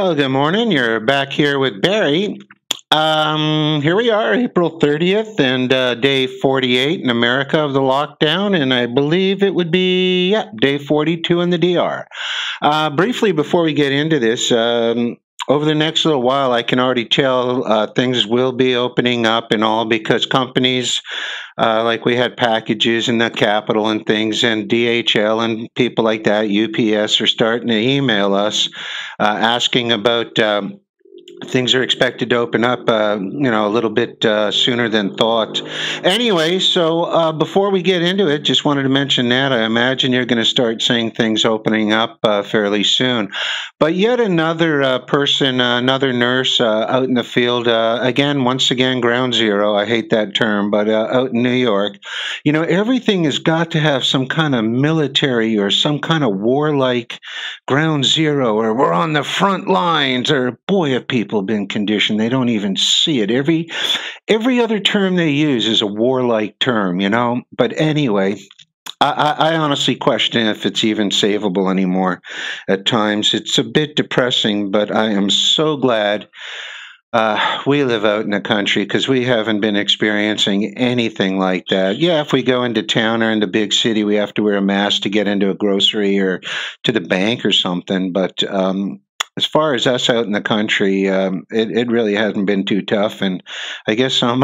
Well, good morning. You're back here with Barry. Here we are, April 30th and day 48 in America of the lockdown, and I believe it would be day 42 in the DR. Briefly, before we get into this, over the next little while, I can already tell things will be opening up and all, because companies like we had packages in the Capitol and things, and DHL and people like that, UPS, are starting to email us asking about things are expected to open up a little bit sooner than thought. Anyway, so before we get into it, just wanted to mention that I imagine you're going to start seeing things opening up fairly soon. But yet another person, another nurse out in the field, once again, ground zero, I hate that term, but out in New York, you know, everything has got to have some kind of military or some kind of warlike ground zero, or we're on the front lines, or boy, if people been conditioned, they don't even see it. Every other term they use is a warlike term, you know. But anyway, I honestly question if it's even savable anymore at times. It's a bit depressing, but I am so glad we live out in the country, because we haven't been experiencing anything like that. Yeah, if we go into town or into big city, we have to wear a mask to get into a grocery or to the bank or something, but as far as us out in the country, it really hasn't been too tough. And I guess I'm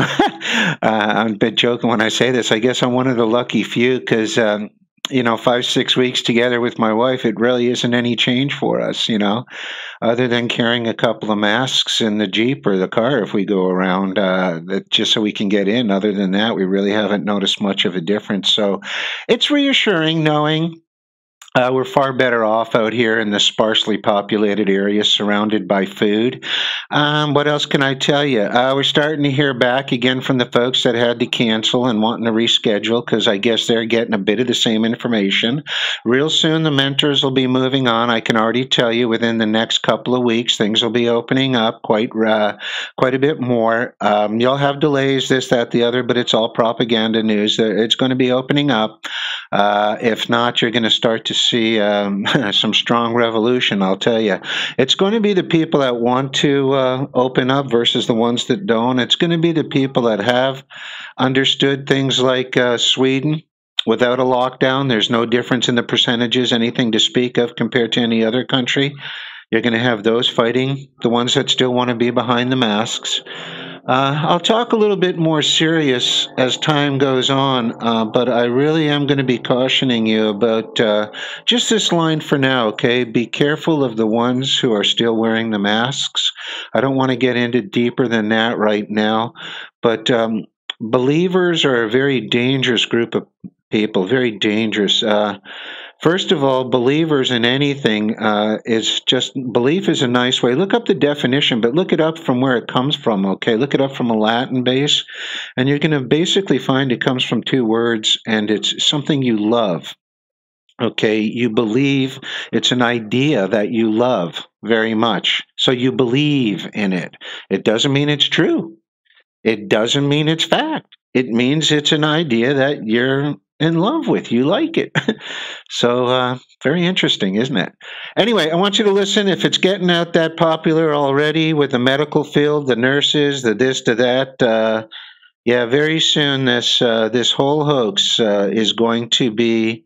I'm a bit joking when I say this. I guess I'm one of the lucky few, because, you know, 5-6 weeks together with my wife, it really isn't any change for us, you know, other than carrying a couple of masks in the Jeep or the car if we go around, that just so we can get in. Other than that, we really haven't noticed much of a difference. So it's reassuring knowing we're far better off out here in this sparsely populated area surrounded by food. What else can I tell you? We're starting to hear back again from the folks that had to cancel and wanting to reschedule, because I guess they're getting a bit of the same information. Real soon, the mentors will be moving on. I can already tell you within the next couple of weeks, things will be opening up quite a bit more. You'll have delays, this, that, the other, but it's all propaganda news. It's going to be opening up. If not, you're going to start to see some strong revolution, I'll tell you. It's going to be the people that want to open up versus the ones that don't. It's going to be the people that have understood things like Sweden. Without a lockdown, there's no difference in the percentages, anything to speak of compared to any other country. You're going to have those fighting the ones that still want to be behind the masks. I'll talk a little bit more serious as time goes on, but I really am going to be cautioning you about just this line for now, okay? Be careful of the ones who are still wearing the masks. I don't want to get into deeper than that right now, but believers are a very dangerous group of people, very dangerous. First of all, believers in anything is just, belief is a nice way. Look up the definition, but look it up from where it comes from, okay? Look it up from a Latin base, and you're going to basically find it comes from two words, and it's something you love, okay? You believe, it's an idea that you love very much, so you believe in it. It doesn't mean it's true. It doesn't mean it's fact. It means it's an idea that you're in love with. You like it. So very interesting, isn't it? Anyway, I want you to listen. If it's getting out that popular already with the medical field, the nurses, the this, the that, yeah, very soon this whole hoax is going to be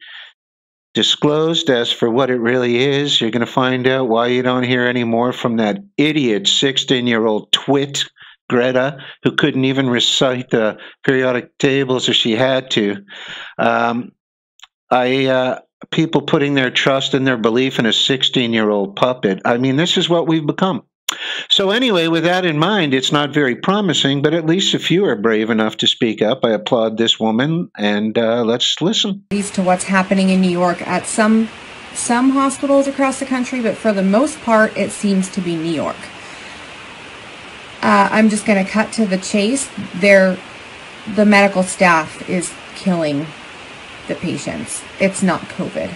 disclosed as for what it really is. You're going to find out why you don't hear any more from that idiot 16-year-old twit, Greta, who couldn't even recite the periodic tables if she had to. People putting their trust and their belief in a 16-year-old puppet. I mean, this is what we've become. So anyway, with that in mind, it's not very promising, but at least a few are brave enough to speak up. I applaud this woman, and let's listen. To what's happening in New York at some hospitals across the country, but for the most part, it seems to be New York. I'm just going to cut to the chase. The medical staff is killing the patients. It's not COVID.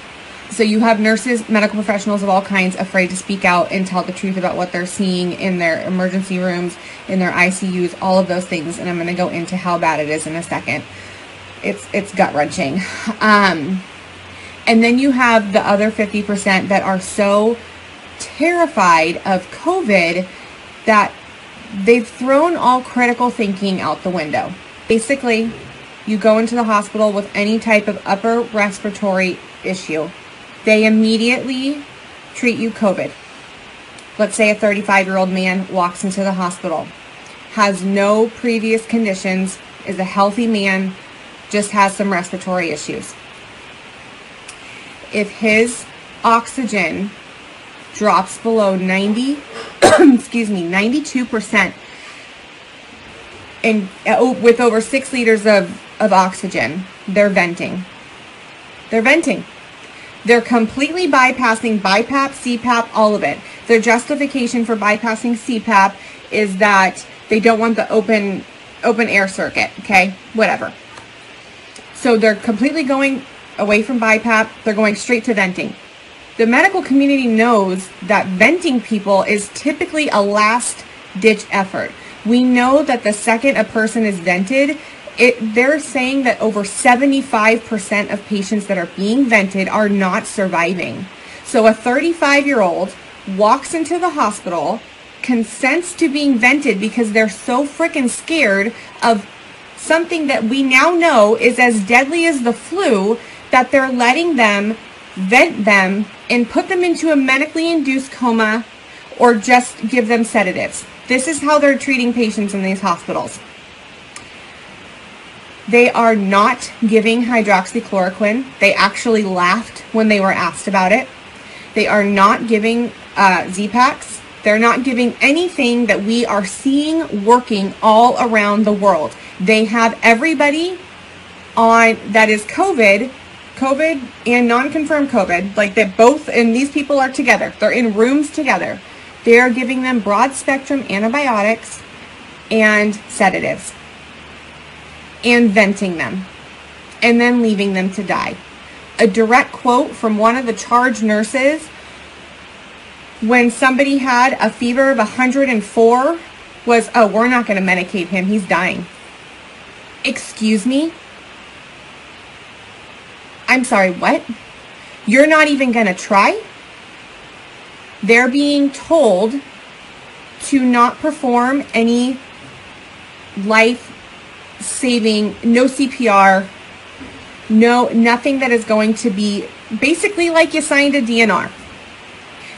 So you have nurses, medical professionals of all kinds afraid to speak out and tell the truth about what they're seeing in their emergency rooms, in their ICUs, all of those things. And I'm going to go into how bad it is in a second. It's gut-wrenching. And then you have the other 50% that are so terrified of COVID that they've thrown all critical thinking out the window. Basically, you go into the hospital with any type of upper respiratory issue, they immediately treat you COVID. Let's say a 35-year-old man walks into the hospital, has no previous conditions, is a healthy man, just has some respiratory issues. If his oxygen drops below 92%, and with over 6 liters of oxygen, they're venting. They're completely bypassing BiPAP, CPAP, all of it. Their justification for bypassing CPAP is that they don't want the open air circuit, okay? Whatever. So they're completely going away from BiPAP. They're going straight to venting. The medical community knows that venting people is typically a last-ditch effort. We know that the second a person is vented, they're saying that over 75% of patients that are being vented are not surviving. So a 35-year-old walks into the hospital, consents to being vented because they're so freaking scared of something that we now know is as deadly as the flu that they're letting them vent them and put them into a medically induced coma or just give them sedatives. This is how they're treating patients in these hospitals. They are not giving hydroxychloroquine. They actually laughed when they were asked about it. They are not giving Z-Paks. They're not giving anything that we are seeing working all around the world. They have everybody on that is COVID and non-confirmed COVID, like that both, and these people are together. They're in rooms together. They are giving them broad spectrum antibiotics and sedatives and venting them and then leaving them to die. A direct quote from one of the charge nurses: when somebody had a fever of 104 was, "Oh, we're not going to medicate him. He's dying." Excuse me? I'm sorry, what? You're not even going to try? They're being told to not perform any life-saving, no CPR, nothing that is going to be basically like you signed a DNR.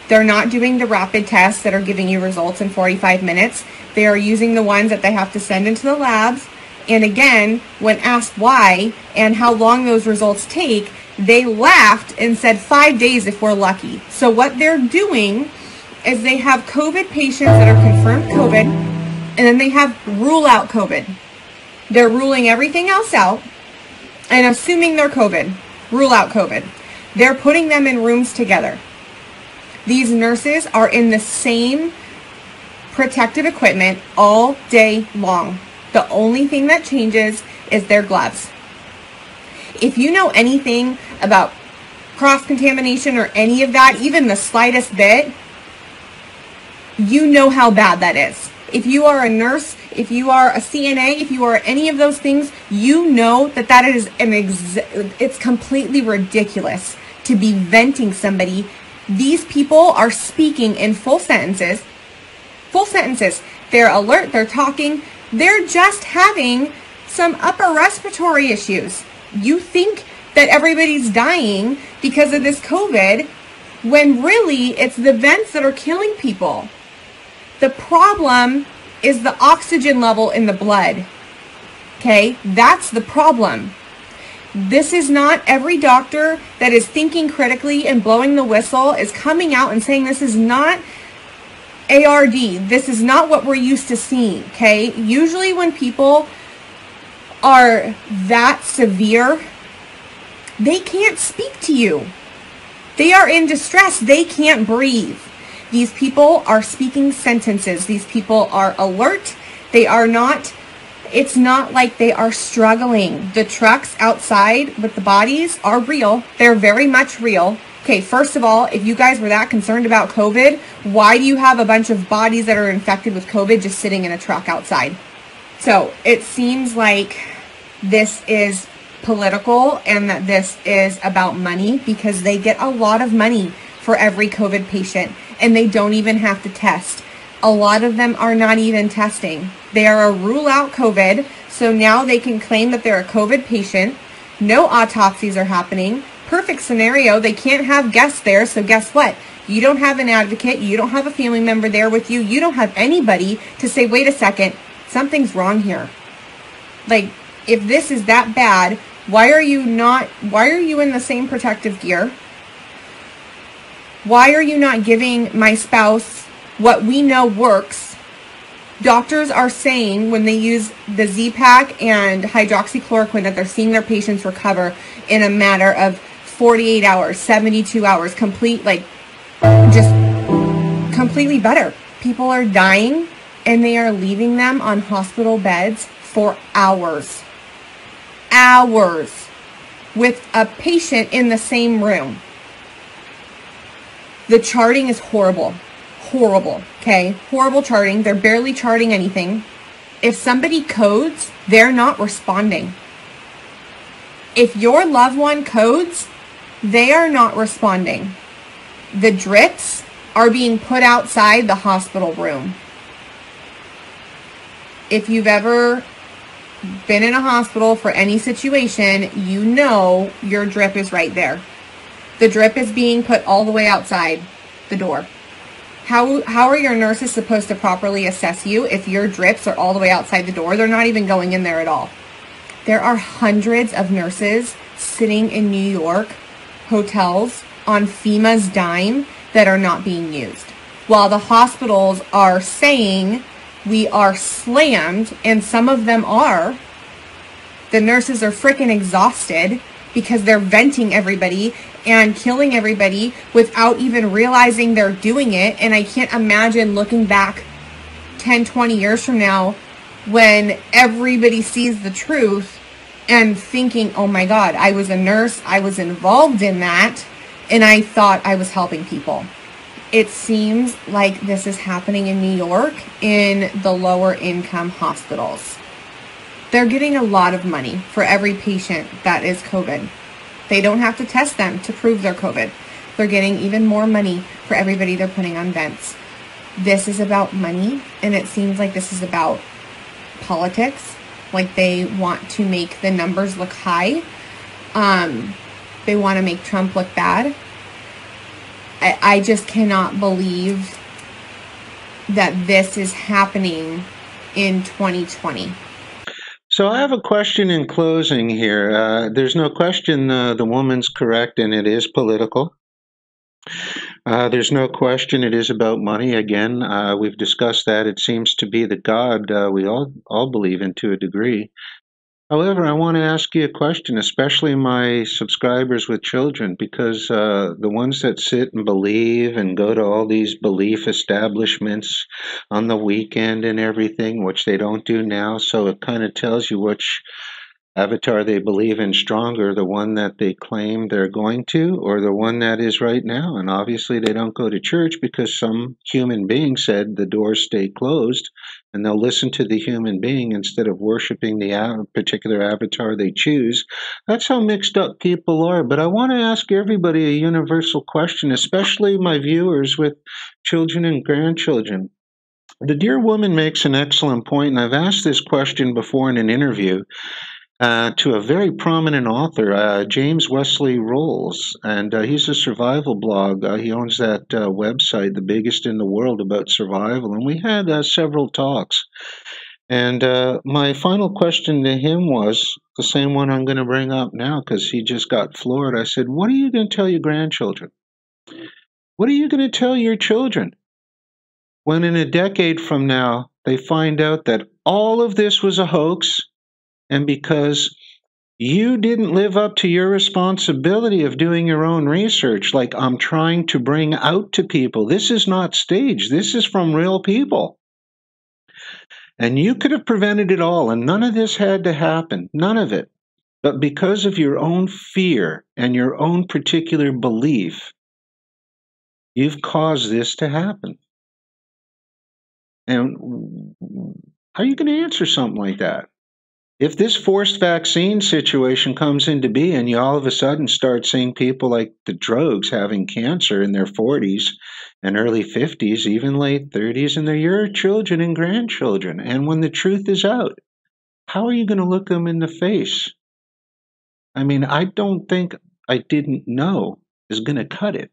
They're not doing the rapid tests that are giving you results in 45 minutes. They are using the ones that they have to send into the labs. And again, when asked why and how long those results take, they laughed and said 5 days if we're lucky. So what they're doing is they have COVID patients that are confirmed COVID, and then they have rule out COVID. They're ruling everything else out and assuming they're COVID, rule out COVID. They're putting them in rooms together. These nurses are in the same protective equipment all day long. The only thing that changes is their gloves. If you know anything about cross-contamination or any of that, even the slightest bit, you know how bad that is. If you are a nurse, if you are a CNA, if you are any of those things, you know that that is it's completely ridiculous to be venting somebody. These people are speaking in full sentences. They're alert, they're talking, they're just having some upper respiratory issues. You think that everybody's dying because of this COVID, when really it's the vents that are killing people. The problem is the oxygen level in the blood. Okay, that's the problem. This is not every doctor that is thinking critically and blowing the whistle is coming out and saying this is not ARD. This is not what we're used to seeing, okay? Usually when people are that severe, they can't speak to you. They are in distress. They can't breathe. These people are speaking sentences. These people are alert. They are not, it's not like they are struggling. The trucks outside with the bodies are real. They're very much real. Okay, first of all, if you guys were that concerned about COVID, why do you have a bunch of bodies that are infected with COVID just sitting in a truck outside? So it seems like this is political and that this is about money because they get a lot of money for every COVID patient. and they don't even have to test. A lot of them are not even testing. They are a rule out COVID, so now they can claim that they're a COVID patient. No autopsies are happening. Perfect scenario, they can't have guests there, so guess what? You don't have an advocate, you don't have a family member there with you, you don't have anybody to say, wait a second, something's wrong here. Like, if this is that bad, why are you in the same protective gear? Why are you not giving my spouse what we know works? Doctors are saying when they use the Z-Pak and hydroxychloroquine that they're seeing their patients recover in a matter of 48 hours, 72 hours, completely better. People are dying and they are leaving them on hospital beds for hours. Hours with a patient in the same room. The charting is horrible. Horrible, okay? Horrible charting. They're barely charting anything. If somebody codes, they're not responding. If your loved one codes, they are not responding. The drips are being put outside the hospital room. If you've ever been in a hospital for any situation, you know your drip is right there. The drip is being put all the way outside the door. How are your nurses supposed to properly assess you if your drips are all the way outside the door? They're not even going in there at all. There are hundreds of nurses sitting in New York hotels on FEMA's dime that are not being used. While the hospitals are saying we are slammed, and some of them are, the nurses are freaking exhausted because they're venting everybody and killing everybody without even realizing they're doing it. And I can't imagine looking back 10, 20 years from now when everybody sees the truth and thinking, oh my God, I was a nurse, I was involved in that, and I thought I was helping people. It seems like this is happening in New York in the lower income hospitals. They're getting a lot of money for every patient that is COVID. They don't have to test them to prove they're COVID. They're getting even more money for everybody they're putting on vents. This is about money, and it seems like this is about politics. Like, they want to make the numbers look high. They want to make Trump look bad. I just cannot believe that this is happening in 2020. So I have a question in closing here. There's no question the woman's correct, and it is political. There's no question it is about money. Again, we've discussed that. It seems to be the God we all believe in to a degree. However, I want to ask you a question, especially my subscribers with children, because the ones that sit and believe and go to all these belief establishments on the weekend and everything, which they don't do now, so it kind of tells you which avatar they believe in stronger, the one that they claim they're going to or the one that is right now. And obviously they don't go to church because some human being said the doors stay closed, and they'll listen to the human being instead of worshiping the particular avatar they choose. That's how mixed up people are. But I want to ask everybody a universal question, especially my viewers with children and grandchildren. The dear woman makes an excellent point, and I've asked this question before in an interview to a very prominent author, James Wesley Rolls, and he's a survival blog. He owns that website, the biggest in the world, about survival, and we had several talks. And my final question to him was the same one I'm going to bring up now because he just got floored. I said, what are you going to tell your grandchildren? What are you going to tell your children when in a decade from now they find out that all of this was a hoax? And because you didn't live up to your responsibility of doing your own research, like I'm trying to bring out to people, this is not staged. This is from real people. And you could have prevented it all, and none of this had to happen, none of it. But because of your own fear and your own particular belief, you've caused this to happen. And how are you going to answer something like that? If this forced vaccine situation comes into being, you all of a sudden start seeing people like the Drogs having cancer in their 40s and early 50s, even late 30s, and they're your children and grandchildren. And when the truth is out, how are you going to look them in the face? I mean, I don't think "I didn't know" is going to cut it.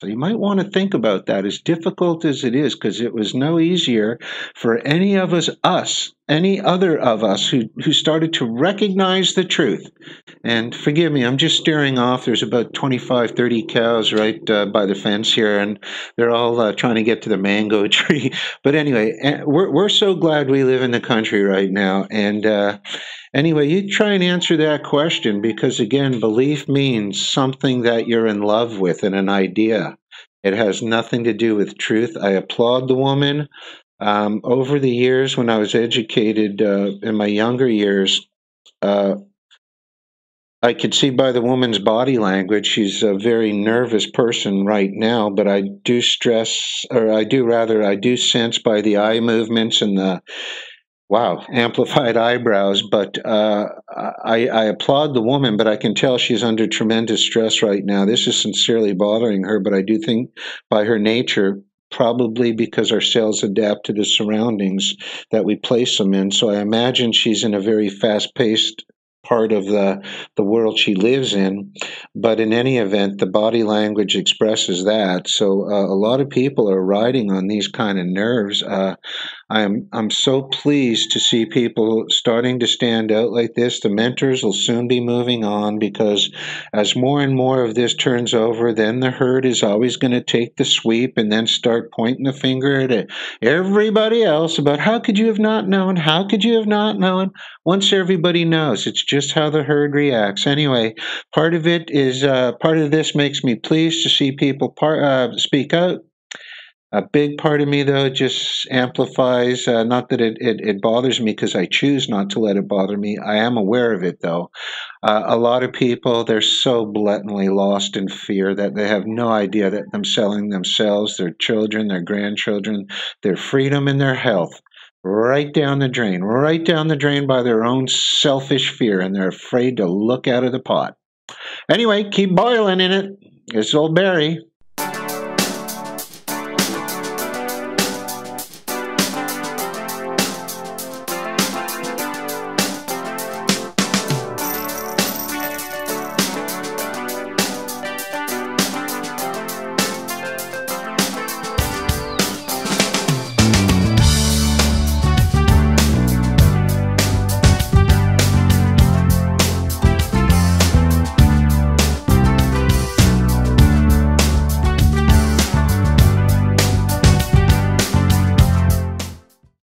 So you might want to think about that, as difficult as it is, because it was no easier for any of us, any other of us who started to recognize the truth. And forgive me, I'm just staring off. There's about 25, 30 cows right by the fence here, and they're all trying to get to the mango tree. But anyway, we're so glad we live in the country right now. And anyway, you try and answer that question, because, again, belief means something that you're in love with and an idea. It has nothing to do with truth. I applaud the woman. Over the years, when I was educated in my younger years, I could see by the woman's body language, she's a very nervous person right now, but I do stress, or I do sense by the eye movements and the amplified eyebrows, but I applaud the woman, but I can tell she's under tremendous stress right now. This is sincerely bothering her, but I do think by her nature, probably because our cells adapt to the surroundings that we place them in. So I imagine she's in a very fast-paced part of the world she lives in. But in any event, the body language expresses that. So a lot of people are riding on these kind of nerves. I'm so pleased to see people starting to stand out like this. The mentors will soon be moving on, because as more and more of this turns over, then the herd is always going to take the sweep and then start pointing the finger at everybody else about how could you have not known? How could you have not known? Once everybody knows, it's just how the herd reacts. Anyway, part of this makes me pleased to see people speak out. A big part of me, though, just amplifies, not that it bothers me, because I choose not to let it bother me. I am aware of it, though. A lot of people, they're so blatantly lost in fear that they have no idea that they're selling themselves, their children, their grandchildren, their freedom and their health right down the drain by their own selfish fear, and they're afraid to look out of the pot. Anyway, keep boiling in it. It's old Barry.